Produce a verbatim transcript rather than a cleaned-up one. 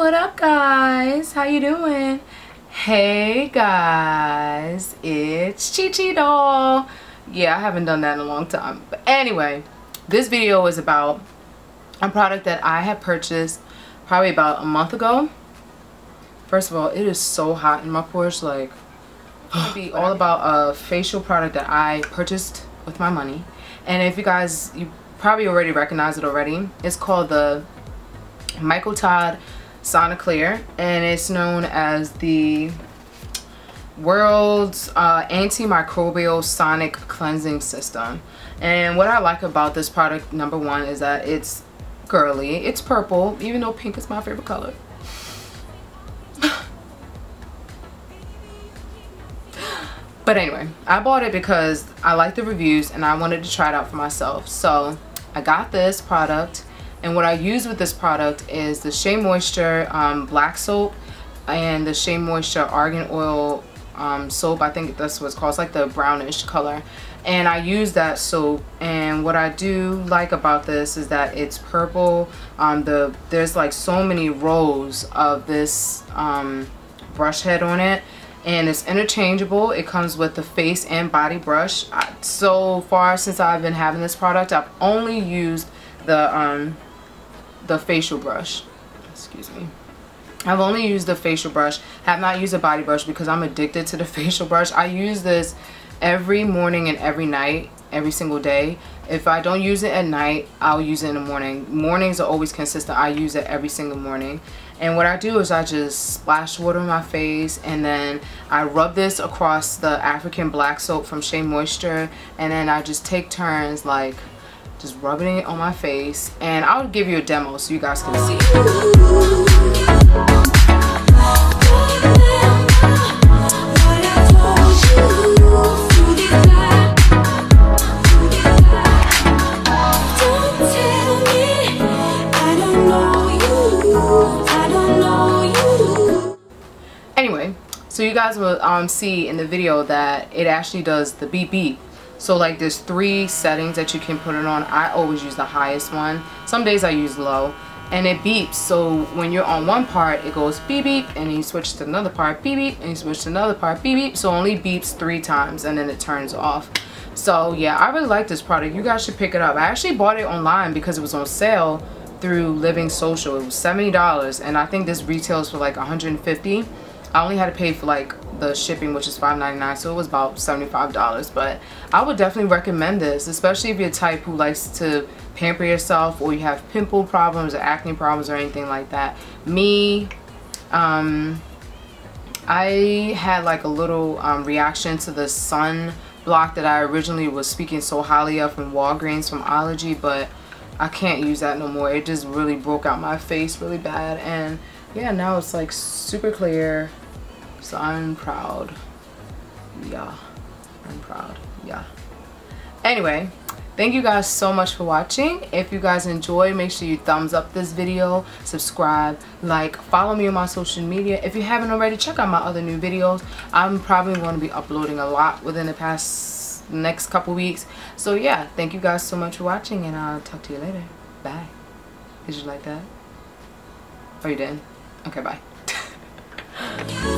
What up, guys? How you doing? Hey guys, it's Chi Chi Doll. Yeah, I haven't done that in a long time. But anyway, this video is about a product that I had purchased probably about a month ago. First of all, it is so hot in my porch. Like, it'll be all about a facial product that I purchased with my money. And if you guys, you probably already recognize it already. It's called the Michael Todd Soniclear, and it's known as the world's uh, antimicrobial sonic cleansing system. And what I like about this product, number one, is that it's girly, it's purple, even though pink is my favorite color. But anyway, I bought it because I like the reviews and I wanted to try it out for myself. So I got this product. And what I use with this product is the Shea Moisture um, Black Soap and the Shea Moisture Argan Oil um, Soap. I think that's what it's called. It's like the brownish color. And I use that soap. And what I do like about this is that it's purple. Um, the There's like so many rows of this um, brush head on it. And it's interchangeable. It comes with the face and body brush. I, so far since I've been having this product, I've only used the... Um, the facial brush. Excuse me. I've only used the facial brush. Have not used a body brush because I'm addicted to the facial brush. I use this every morning and every night, every single day. If I don't use it at night, I'll use it in the morning. Mornings are always consistent. I use it every single morning. And what I do is I just splash water on my face, and then I rub this across the African Black Soap from Shea Moisture, and then I just take turns like just rubbing it on my face, and I'll give you a demo so you guys can see. Anyway, so you guys will um, see in the video that it actually does the beep beep. So like there's three settings that you can put it on. I always use the highest one. Some days I use low, and it beeps. So when you're on one part, it goes beep beep, and you switch to another part, beep beep, and you switch to another part, beep beep. So it only beeps three times and then it turns off. So yeah, I really like this product. You guys should pick it up. I actually bought it online because it was on sale through Living Social. It was seventy dollars, and I think this retails for like a hundred and fifty dollars. I only had to pay for like the shipping, which is five ninety-nine, so it was about seventy-five dollars. But I would definitely recommend this, especially if you're a type who likes to pamper yourself, or you have pimple problems or acne problems or anything like that. Me, um, I had like a little um, reaction to the sunblock that I originally was speaking so highly of from Walgreens, from Ology, but I can't use that no more. It just really broke out my face really bad, and yeah, now it's like super clear. So I'm proud. Yeah, I'm proud. Yeah. Anyway, thank you guys so much for watching. If you guys enjoy, make sure you thumbs up this video, subscribe, like, follow me on my social media. If you haven't already, check out my other new videos. I'm probably going to be uploading a lot within the past next couple weeks. So yeah, thank you guys so much for watching, and I'll talk to you later. Bye. Did you like that? Oh, you didn't? Okay, bye.